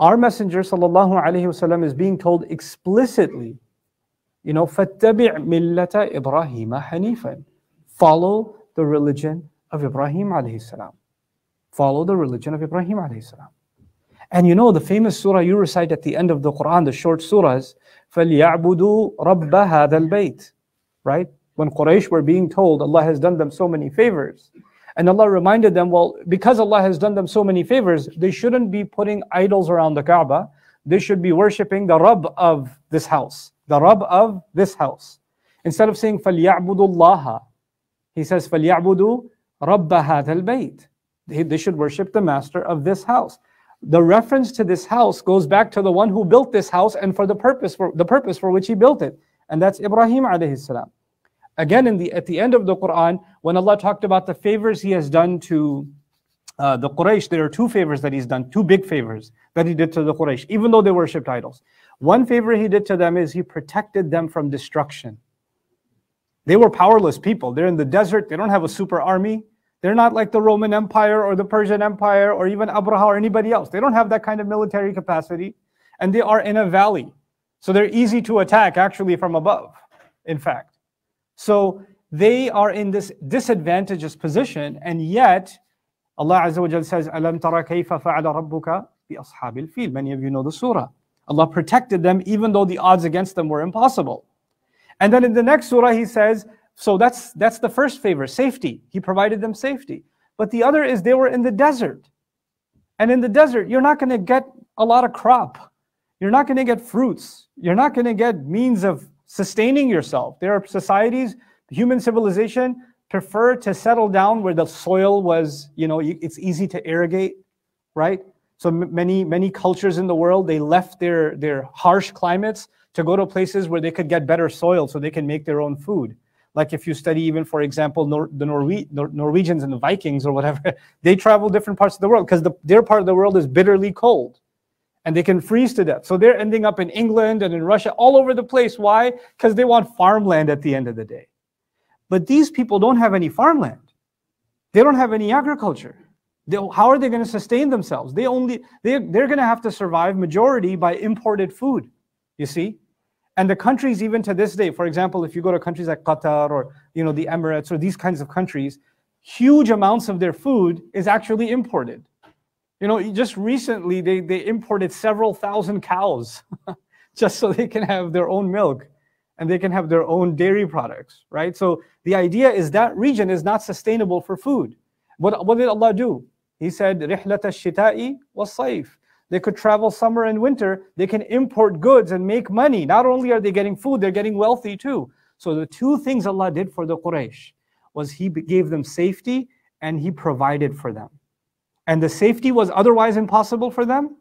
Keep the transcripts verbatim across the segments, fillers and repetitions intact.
Our Messenger sallallahu alaihi wasallam is being told explicitly, you know, فَاتَّبِعْ مِلَّةَ إِبْرَاهِيمَ حَنِيفًا. Follow the religion of Ibrahim alayhi salam. Follow the religion of Ibrahim alayhi salam. And you know the famous surah you recite at the end of the Quran, the short surahs, فَلْيَعْبُدُوا رَبَّ هَذَا الْبَيْتِ. Right? When Quraysh were being told Allah has done them so many favors, and Allah reminded them, well, because Allah has done them so many favors, they shouldn't be putting idols around the Kaaba. They should be worshipping the Rabb of this house. The Rabb of this house. Instead of saying فَلْيَعْبُدُوا اللَّهَ, he says فَلْيَعْبُدُوا رَبَّ هَذَا الْبَيْتِ. They, they should worship the master of this house. The reference to this house goes back to the one who built this house and for the purpose for the purpose for which he built it, and that's Ibrahim alayhi salam. Again, in the at the end of the Quran, when Allah talked about the favors He has done to uh, the Quraysh, there are two favors that He's done, two big favors that He did to the Quraysh, even though they worshipped idols. One favor He did to them is He protected them from destruction. They were powerless people. They're in the desert. They don't have a super army. They're not like the Roman Empire or the Persian Empire or even Abraha or anybody else. They don't have that kind of military capacity, and they are in a valley. So they're easy to attack actually from above, in fact. So they are in this disadvantageous position, and yet Allah Azza wa Jal says, "Alam tara kayfa fa'ala rabbuka bi ashabil fil." Many of you know the surah. Allah protected them even though the odds against them were impossible. And then in the next surah He says, so that's that's the first favor, safety. He provided them safety. But the other is they were in the desert. And in the desert, you're not going to get a lot of crop. You're not going to get fruits. You're not going to get means of sustaining yourself. There are societies, human civilization, prefer to settle down where the soil was, you know, it's easy to irrigate, right? So many, many cultures in the world, they left their, their harsh climates to go to places where they could get better soil so they can make their own food. Like if you study even, for example, Nor the Norwe Nor Norwegians and the Vikings or whatever, they travel different parts of the world because the, their part of the world is bitterly cold and they can freeze to death. So they're ending up in England and in Russia, all over the place. Why? Because they want farmland at the end of the day. But these people don't have any farmland. They don't have any agriculture. They, how are they going to sustain themselves? They only, they, they're going to have to survive majority by imported food, you see? And the countries even to this day, for example, if you go to countries like Qatar or, you know, the Emirates or these kinds of countries, huge amounts of their food is actually imported. You know, just recently they, they imported several thousand cows just so they can have their own milk and they can have their own dairy products, right? So the idea is that region is not sustainable for food. What, what did Allah do? He said, رِحْلَةَ الشِّتَاءِ وَالصَّيْفِ. They could travel summer and winter. They can import goods and make money. Not only are they getting food, they're getting wealthy too. So the two things Allah did for the Quraysh was He gave them safety and He provided for them. And the safety was otherwise impossible for them,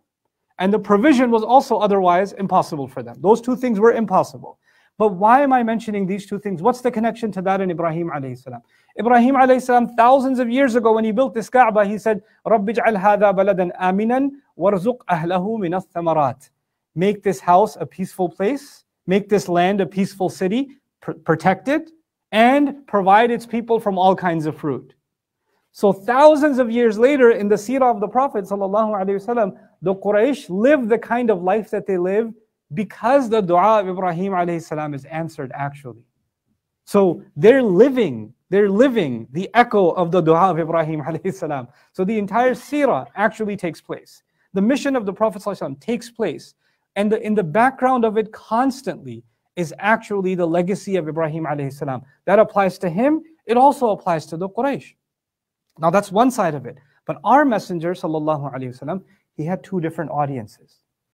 and the provision was also otherwise impossible for them. Those two things were impossible. But why am I mentioning these two things? What's the connection to that in Ibrahim alayhi salam? Ibrahim alayhi salam, thousands of years ago when he built this Kaaba, he said, "Rabbi j'al hadha baladan aminan warzuq ahlahu mina thamarat." Make this house a peaceful place, make this land a peaceful city, pr protect it, and provide its people from all kinds of fruit. So thousands of years later in the seerah of the Prophet sallallahu alaihi wasallam, the Quraysh lived the kind of life that they live because the dua of Ibrahim alayhi salam is answered actually. So they're living, they're living the echo of the dua of Ibrahim alayhi salam. So the entire seerah actually takes place. The mission of the Prophet sallallahu alaihi wasallam takes place, and the, in the background of it constantly is actually the legacy of Ibrahim alayhi salam. That applies to him, it also applies to the Quraysh. Now that's one side of it. But our Messenger sallallahu alaihi wasallam, he had two different audiences.